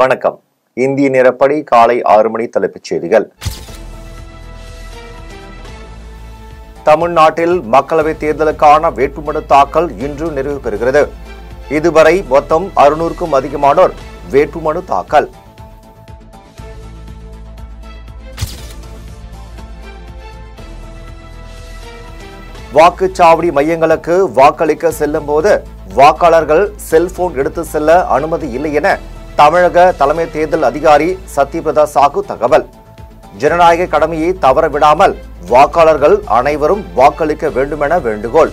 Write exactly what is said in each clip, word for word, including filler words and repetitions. வணக்கம். இந்திய நேரப்படி காலை ஆறு மணி தலைப்புச் செய்திகள். தமிழ்நாட்டில் மக்களவைத் தேர்தலுக்கான வேட்புமனு தாக்கல் இன்று நிறைவு பெறுகிறது. இதுவரை மொத்தம் அறுநூறுக்கும் அதிகமானோர் வேட்புமனு தாக்கல். வாக்குச்சாவடி மையங்களுக்கு வாக்களிக்க செல்லும் போது வாக்காளர்கள் செல்போன் எடுத்து செல்ல அனுமதி இல்லை என தமிழக தலைமை தேர்தல் அதிகாரி சத்யபிரதா சாகு தகவல். ஜனநாயக கடமையை தவறவிடாமல் வாக்காளர்கள் அனைவரும் வாக்களிக்க வேண்டுமென வேண்டுகோள்.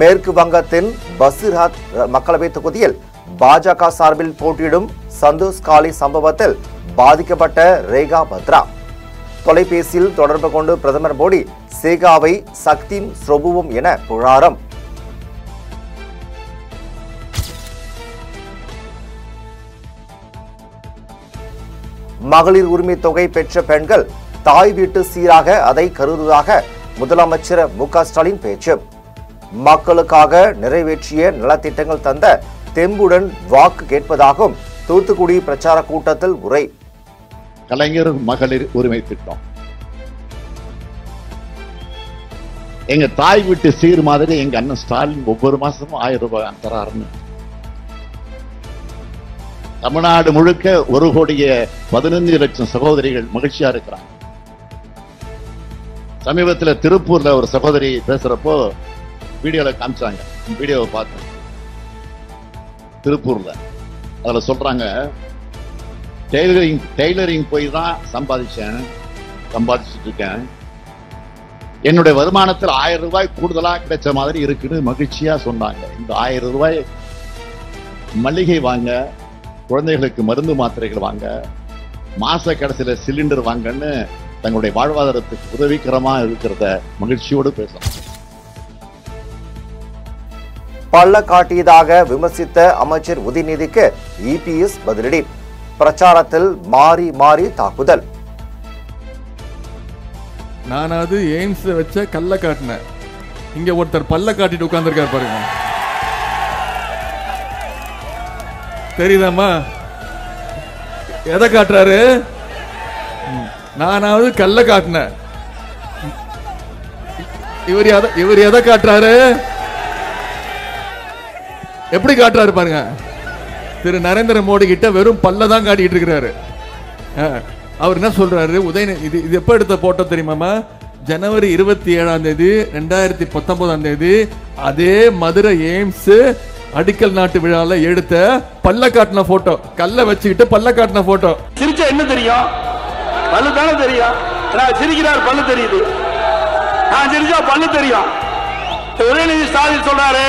மேற்கு வங்கத்தின் பசிர்ஹாத் மக்களவை தொகுதியில் பாஜக சார்பில் போட்டியிடும் சந்தோஷ் காளி சம்பவத்தில் பாதிக்கப்பட்ட ரேகா பத்ரா. தொலைபேசியில் தொடர்பு கொண்டு பிரதமர் மோடி சேகாவை சக்திம் ஸ்ரபுவும் என புகாரம். மகளிர் உரிமை தொகை பெற்ற பெண்கள் தாய் வீட்டு சீராக அதை கருதுவதாக முதலமைச்சர் மு க ஸ்டாலின் பேச்சு. மக்களுக்காக நிறைவேற்றிய நலத்திட்டங்கள் தந்த தெம்புடன் வாக்கு கேட்பதாகவும் தூத்துக்குடி பிரச்சார கூட்டத்தில் உரை. கலைஞர் மகளிர் உரிமை திட்டம் எங்க தாய் வீட்டு சீர் மாதிரி எங்க அண்ணன் ஸ்டாலின் ஒவ்வொரு மாசமும் ஆயிரம் ரூபாய் தராருன்னு தமிழ்நாடு முழுக்க ஒரு கோடிய பதினைந்து லட்சம் சகோதரிகள் மகிழ்ச்சியா இருக்கிறாங்க. சமீபத்தில் திருப்பூர்ல ஒரு சகோதரி பேசுறப்போ வீடியோல காமிச்சாங்க. வீடியோவை பார்த்தேன் திருப்பூர்ல. அதுல சொல்றாங்க, டெய்லரிங் டெய்லரிங் போய் தான் சம்பாதிச்சேன் சம்பாதிச்சுட்டு இருக்கேன். என்னுடைய வருமானத்தில் ஆயிரம் ரூபாய் கூடுதலா கிடைச்ச மாதிரி இருக்குன்னு மகிழ்ச்சியா சொன்னாங்க. இந்த ஆயிரம் ரூபாய் மளிகை வாங்க, குழந்தைகளுக்கு மருந்து மாத்திரைகள் வாங்க, மாச கடைசியில சிலிண்டர் வாங்கன்னு தங்களுடைய வாழ்வாதாரத்துக்கு உதவிகரமா இருக்கிறத மகிழ்ச்சியோடு பேசலாம். பல்ல காட்டியதாக விமர்சித்த அமைச்சர் உதயநிதிக்கு இபிஎஸ் பதிலடி. பிரச்சாரத்தில் மாறி மாறி தாக்குதல். நானாவது எய்ம்ஸ் வச்ச கல்ல காட்டினேன், இங்க ஒருத்தர் பல்ல காட்டிட்டு உட்கார்ந்துருக்கார் பாருங்க, தெரியுதாமா? எதை காட்டுறாரு? நானாவது கல்ல காட்டினேன், இவர் இவர் எதை காட்டுறாரு? எப்படி காட்டுறாரு பாருங்க. திரு நரேந்திர மோடி கிட்ட வெறும் பல்ல தான் காட்டிட்டு இருக்கிறாரு. அவர் என்ன சொல்றாரு? உதய இது இது எப்ப எடுத்த போட்டோ தெரியுமாமா? ஜனவரி இருபத்தி ஏழாம் தேதி ரெண்டாயிரத்தி பத்தொன்பதாம் தேதி அதே மதுரை எய்ம்ஸ் அடிக்கல் நாட்டு விழால எடுத்த பல்ல காட்டின போட்டோ, கல்ல வச்சுக்கிட்டு பல்ல காட்டின போட்டோ. சிரிச்சா என்ன தெரியும்? பல்லு தானே தெரியும். சிரிக்கிறார், பல்லு தெரியுது. நான் சிரிச்சா பல்லு தெரியும். உதயநிதி ஸ்டாலின் சொல்றாரு,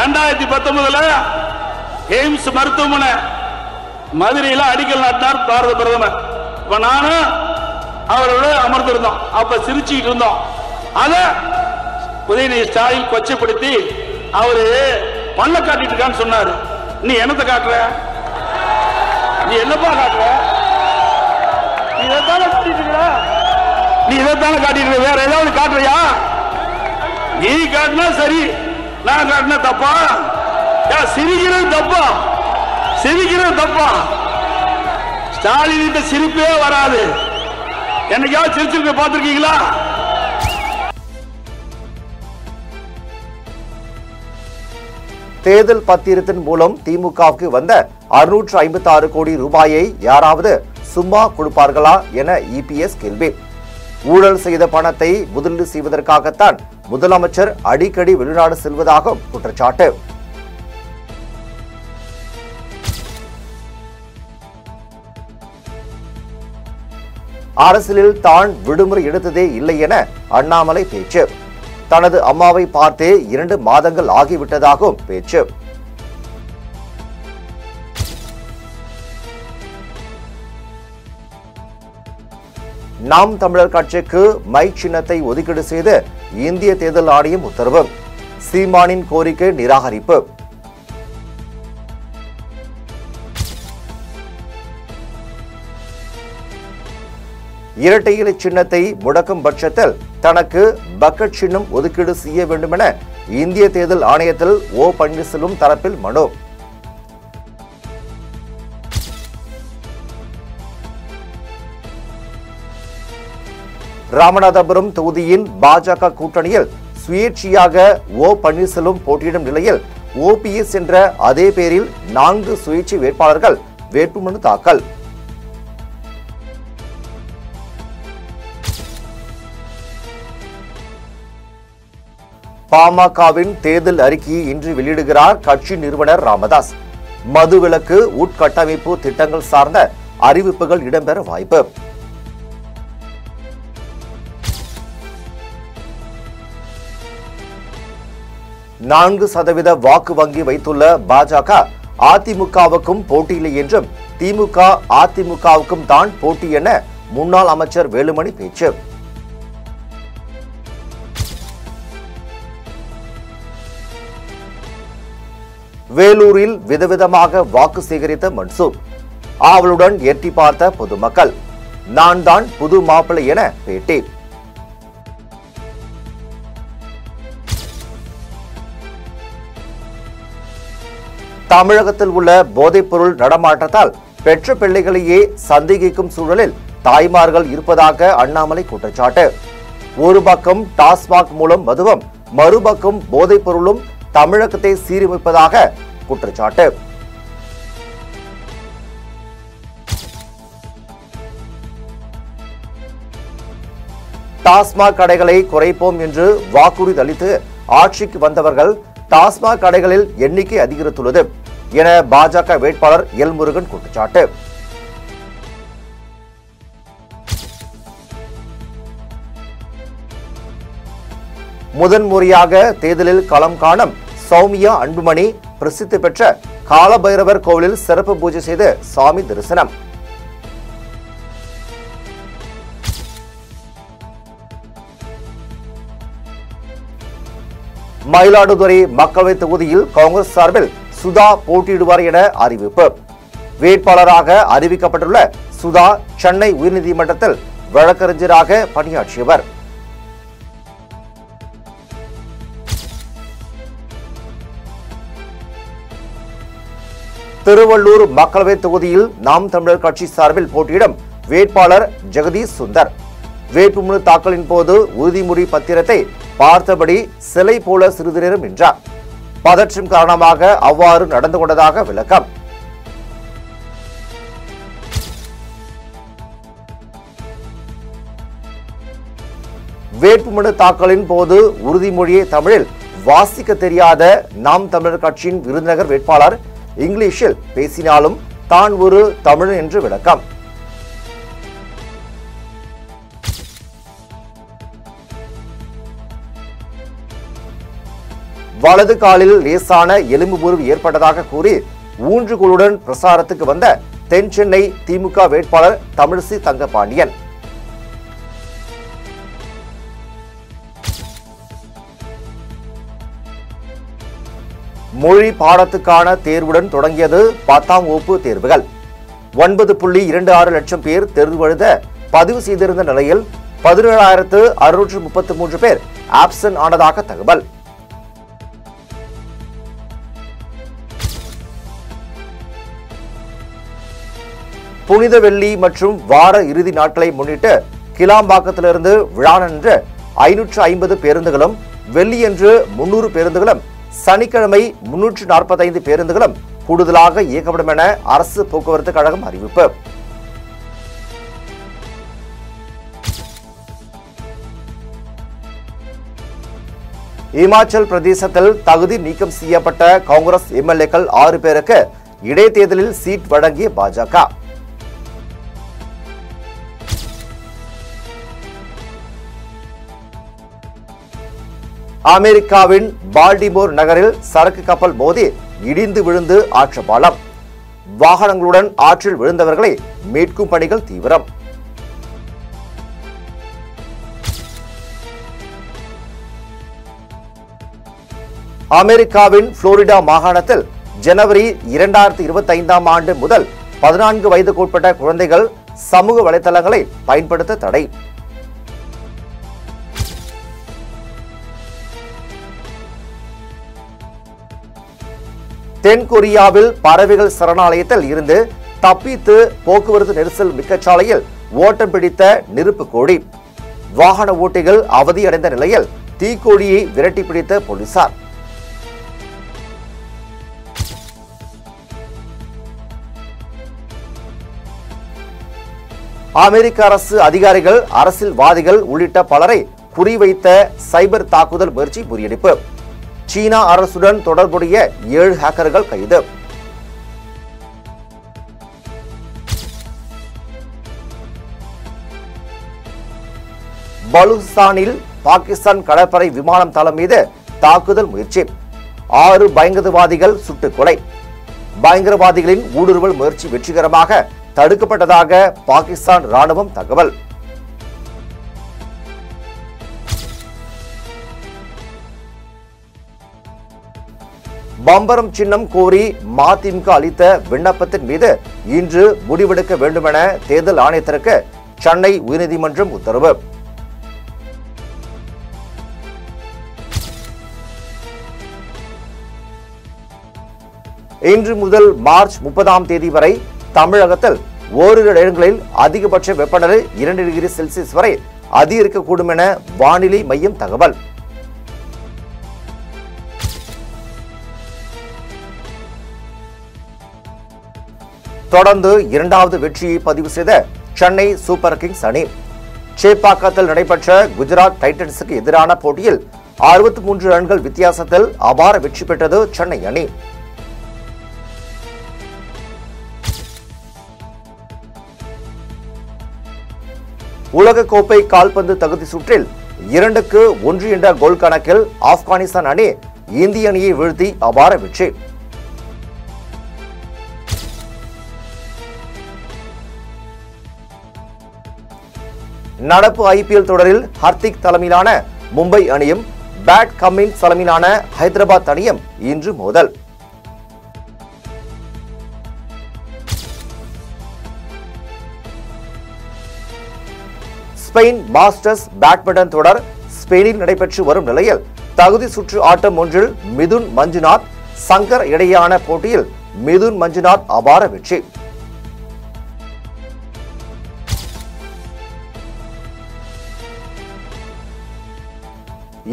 ரெண்டாயிரத்தி பத்தொன்பதுல எய்ம்ஸ் மருத்துவமனை மதுரையில் அடிக்கல் நாட்டினார் பாரத பிரதமர். இப்ப நானும் அவரோட அமர்ந்திருந்தோம். அப்ப சிரிச்சுக்கிட்டு இருந்தோம். அத உதயநிதி ஸ்டாலின் கொச்சைப்படுத்தி அவரு பல்ல காட்டிட்டு இருக்கான்னு சொன்னாரு. நீ என்னத்தை காட்டுற? நீ என்னப்பா காட்டுற? நீ இதைத்தானே காட்டிட்டு இருக்க? நீ இதைத்தானே காட்டிட்டு இருக்க? வேற ஏதாவது காட்டுறியா? நீ காட்டினா சரி, நான் காட்டின தப்பா? சிரிக்கிறது தப்பா? சிரிக்கிறது தப்பா? ஸ்டாலின் சிரிப்பே வராது. என்னைக்காவது சிரிச்சிருக்க பார்த்திருக்கீங்களா? தேர்தல் பத்திரத்தின் மூலம் திமுகவுக்கு வந்த அறுநூற்று ஐம்பத்தி ஆறு கோடி ரூபாயை யாராவது சும்மா கொடுப்பார்களா என இபிஎஸ் கேள்வி. ஊழல் செய்த பணத்தை முதலீடு செய்வதற்காகத்தான் முதலமைச்சர் அடிக்கடி வெளிநாடு செல்வதாக குற்றச்சாட்டு. அரசியலில் தான் விடுமுறை எடுத்ததே இல்லை என அண்ணாமலை பேச்சு. தனது அம்மாவை பார்த்தே இரண்டு மாதங்கள் ஆகிவிட்டதாகவும் பேச்சு. நாம் தமிழர் கட்சிக்கு மை சின்னத்தை ஒதுக்கீடு செய்து இந்திய தேர்தல் ஆணையம் உத்தரவு. சீமானின் கோரிக்கை நிராகரிப்பு. இரட்டை இலை சின்னத்தை முடக்கும் பட்சத்தில் தனக்கு பக்கட் சின்னம் ஒதுக்கீடு செய்ய வேண்டும் என இந்திய தேர்தல் ஆணையத்தில் ஓ பன்னீர்செல்வம் தரப்பில் மனு. ராமநாதபுரம் தொகுதியின் பாஜக கூட்டணியில் சுயேட்சையாக ஓ பன்னீர்செல்வம் போட்டியிடும் நிலையில் ஓபிஎஸ் என்ற அதே பேரில் நான்கு சுயேட்சை வேட்பாளர்கள் வேட்புமனு தாக்கல். பாமகவின் தேர்தல் அறிக்கையை இன்று வெளியிடுகிறார் கட்சி நிறுவனர் ராமதாஸ். மதுவிலக்கு உட்கட்டமைப்பு திட்டங்கள் சார்ந்த அறிவிப்புகள் இடம்பெற வாய்ப்பு. நான்கு சதவீத வாக்கு வங்கி வைத்துள்ள பாஜக அதிமுகவுக்கும் போட்டியில்லை என்றும் திமுக அதிமுகவுக்கும் தான் போட்டி என முன்னாள் அமைச்சர் வேலுமணி பேச்சு. வேலூரில் விதவிதமாக வாக்கு சேகரித்த மன்சூர் ஆவலுடன் எட்டி பார்த்த பொதுமக்கள். நான் தான் புது மாப்பிள்ளை என பேட்டி. தமிழகத்தில் உள்ள போதைப்பொருள் நடமாட்டத்தால் பெற்ற பிள்ளைகளையே சந்தேகிக்கும் சூழலில் தாய்மார்கள் இருப்பதாக அண்ணாமலை குற்றச்சாட்டு. ஒரு பக்கம் டாஸ்மாக் மூலம் மதுவும் மறுபக்கம் போதைப்பொருளும் தமிழகத்தை சீரமைப்பதாக குற்றச்சாட்டு. டாஸ்மாக் கடைகளை குறைப்போம் என்று வாக்குறுதி அளித்து ஆட்சிக்கு வந்தவர்கள் டாஸ்மாக் கடைகளில் எண்ணிக்கை அதிகரித்துள்ளது என பாஜக வேட்பாளர் எல்முருகன் குற்றச்சாட்டு. முதன்முறையாக தேர்தலில் களம் காணும் சௌமியா அன்புமணி பிரசித்தி பெற்ற காலபைரவர் கோவிலில் சிறப்பு பூஜை செய்து சாமி தரிசனம். மயிலாடுதுறை மக்களவை தொகுதியில் காங்கிரஸ் சார்பில் சுதா போட்டியிடுவார் என அறிவிப்பு. வேட்பாளராக அறிவிக்கப்பட்டுள்ள சுதா சென்னை உயர்நீதிமன்றத்தில் வழக்கறிஞராக பணியாற்றியவர். திருவள்ளூர் மக்களவை தொகுதியில் நாம் தமிழர் கட்சி சார்பில் போட்டியிடும் வேட்பாளர் ஜெகதீஷ் சுந்தர் வேட்புமனு தாக்கலின் போது உறுதிமொழி பத்திரத்தை பார்த்தபடி சிலை போல சிறிது நேரம் நின்றார். பதற்றம் காரணமாக அவ்வாறு நடந்து கொண்டதாக விளக்கம். வேட்புமனு தாக்கலின் போது உறுதிமொழியை தமிழில் வாசிக்க தெரியாத நாம் தமிழர் கட்சியின் விருதுநகர் வேட்பாளர் இங்கிலீஷில் பேசினாலும் தான் ஒரு தமிழன் என்று விளக்கம். வலது காலில் லேசான எலும்புமுறிவு ஏற்பட்டதாக கூறி ஊன்றுகோலுடன் பிரசாரத்துக்கு வந்த தென் சென்னை திமுக வேட்பாளர் தமிழிசை தங்கபாண்டியன். மொழி பாடத்துக்கான தேர்வுடன் தொடங்கியது பத்தாம் வகுப்பு தேர்வுகள். ஒன்பது புள்ளி இரண்டு ஆறு லட்சம் பேர் தேர்வு எழுத பதிவு செய்திருந்த நிலையில் பதினேழாயிரத்து அறுநூற்று முப்பத்தி மூன்று பேர் ஆப்சன்ட் ஆனதாக தகவல். புனித வெள்ளி மற்றும் வார இறுதி நாட்களை முன்னிட்டு கிளாம்பாக்கத்திலிருந்து விழானன்று ஐநூற்று ஐம்பது பேருந்துகளும் வெள்ளியன்று முன்னூறு பேருந்துகளும் சனிக்கிழமை முன்னூற்று நாற்பத்தி ஐந்து பேருந்துகளும் கூடுதலாக இயக்கப்படும் என அரசு போக்குவரத்து கழகம் அறிவிப்பு. இமாச்சல் பிரதேசத்தில் தகுதி நீக்கம் செய்யப்பட்ட காங்கிரஸ் எம்எல்ஏக்கள் ஆறு பேருக்கு இடைத்தேர்தலில் சீட் வழங்கிய பாஜக. அமெரிக்காவின் பால்டிமோர் நகரில் சரக்கு கப்பல் மோதி இடிந்து விழுந்து ஆற்று பாலம். வாகனங்களுடன் ஆற்றில் விழுந்தவர்களை மீட்கும் பணிகள் தீவிரம். அமெரிக்காவின் புளோரிடா மாகாணத்தில் ஜனவரி இரண்டாயிரத்தி இருபத்தி ஐந்தாம் ஆண்டு முதல் பதினான்கு வயதுக்குட்பட்ட குழந்தைகள் சமூக வலைத்தளங்களை பயன்படுத்த தடை. தென்கொரியாவில் பறவைகள் சரணாலயத்தில் இருந்து தப்பித்து போக்குவரத்து நெரிசல் மிக்க சாலையில் ஓட்டம் பிடித்த நெருப்பு கோழி. வாகன ஓட்டிகள் அவதியடைந்த நிலையில் தீக்கோழியை விரட்டி பிடித்த போலீசார். அமெரிக்க அரசு அதிகாரிகள், அரசியல்வாதிகள் உள்ளிட்ட பலரை குறிவைத்த சைபர் தாக்குதல் முயற்சி முறியடிப்பு. சீனா அரசுடன் தொடர்புடைய ஏழு ஹேக்கர்கள் கைது. பலூசிஸ்தானில் பாகிஸ்தான் கடற்படை விமானம் தளம் மீது தாக்குதல் முயற்சி. ஆறு பயங்கரவாதிகள் சுட்டுக் கொலை. பயங்கரவாதிகளின் ஊடுருவல் முயற்சி வெற்றிகரமாக தடுக்கப்பட்டதாக பாகிஸ்தான் ராணுவம் தகவல். பம்பரம் சின்னம் கோரி மதிமுக அளித்த விண்ணப்பத்தின் மீது இன்று முடிவெடுக்க வேண்டுமென தேர்தல் ஆணையத்திற்கு சென்னை உயர்நீதிமன்றம் உத்தரவு. இன்று முதல் மார்ச் முப்பதாம் தேதி வரை தமிழகத்தில் ஓரிரு இடங்களில் அதிகபட்ச வெப்பநிலை இரண்டு டிகிரி செல்சியஸ் வரை அதிகரிக்கக்கூடும் என வானிலை மையம் தகவல். தொடர்ந்து இரண்டாவது வெற்றியை பதிவு செய்த சென்னை சூப்பர் கிங்ஸ் அணி சேப்பாக்கத்தில் நடைபெற்ற குஜராத் டைட்டன்ஸுக்கு எதிரான போட்டியில் அறுபத்தி மூன்று ரன்கள் வித்தியாசத்தில் அபார வெற்றி பெற்றது சென்னை அணி. உலகக்கோப்பை கால்பந்து தகுதி சுற்றில் இரண்டுக்கு ஒன்று என்ற கோல் கணக்கில் ஆப்கானிஸ்தான் அணி இந்திய அணியை வீழ்த்தி அபார வெற்றி. நடப்பு ஐபிஎல் தொடரில் ஹர்திக் தலைமையிலான மும்பை அணியும் பேட் கம்மின்ஸ் தலைமையிலான ஹைதராபாத் அணியும் இன்று மோதல். ஸ்பெயின் மாஸ்டர்ஸ் பேட்மிண்டன் தொடர் ஸ்பெயினில் நடைபெற்று வரும் நிலையில் தகுதி சுற்று ஆட்டம் ஒன்றில் மிதுன் மஞ்சுநாத் சங்கர் இடையேயான போட்டியில் மிதுன் மஞ்சுநாத் அபார வெற்றி.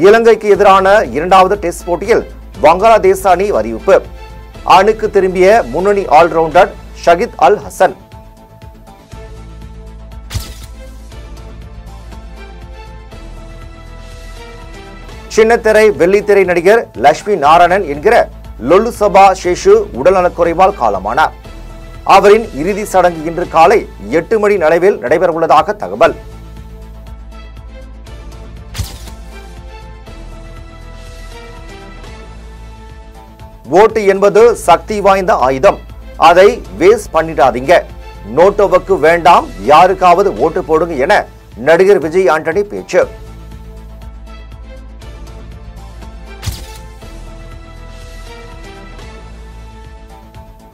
இலங்கைக்கு எதிரான இரண்டாவது டெஸ்ட் போட்டியில் வங்காளதேச அணி அறிவிப்பு. அணிக்கு திரும்பிய முன்னணி ஆல்ரவுண்டர் ஷகித் அல் ஹசன். சின்னத்திரை வெள்ளித்திரை நடிகர் லட்சுமி நாராயணன் என்கிற லொல்லு சபா சேஷு உடல்நலக்குறைவால் காலமானார். அவரின் இறுதி சடங்கு இன்று காலை எட்டு மணி அளவில் நடைபெற உள்ளதாக தகவல். ஓட்டு என்பது சக்தி வாய்ந்த ஆயுதம், அதை வேஸ்ட் பண்ணிடாதீங்க, நோட்டோவுக்கு வேண்டாம், யாருக்காவது ஓட்டு போடுங்க என நடிகர் விஜயாண்டனி பேச்சு.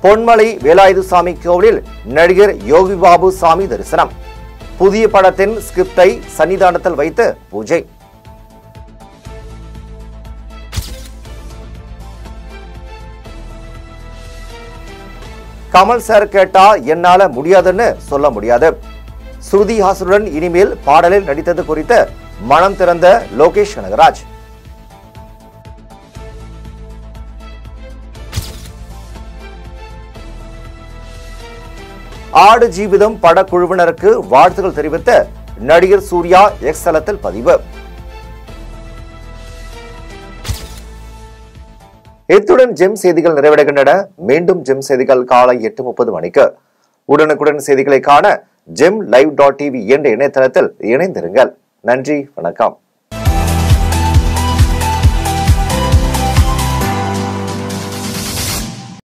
பொன்மலை வேலாயுதுசாமி கோவிலில் நடிகர் யோகி பாபு சாமி தரிசனம். புதிய படத்தின் ஸ்கிரிப்டை சன்னிதானத்தில் வைத்து பூஜை. கமல் சார் கேட்டா என்னால முடியாதுன்னு சொல்ல முடியாது. ஸ்ருதி ஹாசனுடன் இனிமேல் பாடலில் நடித்தது குறித்து மனம் திறந்த லோகேஷ் கனகராஜ். ஆடு ஜீவிதம் படக்குழுவினருக்கு வாழ்த்துக்கள் தெரிவித்த நடிகர் சூர்யா எக்ஸ் தளத்தில் பதிவு. இத்துடன் ஜெம் செய்திகள் நிறைவடைகின்றன. மீண்டும் ஜெம் செய்திகள் காலை எட்டு முப்பது மணிக்கு. உடனுக்குடன் செய்திகளை காண ஜெம் லைவ் டாட் டிவி என்ற இணையதளத்தில் இணைந்திருங்கள். நன்றி, வணக்கம்.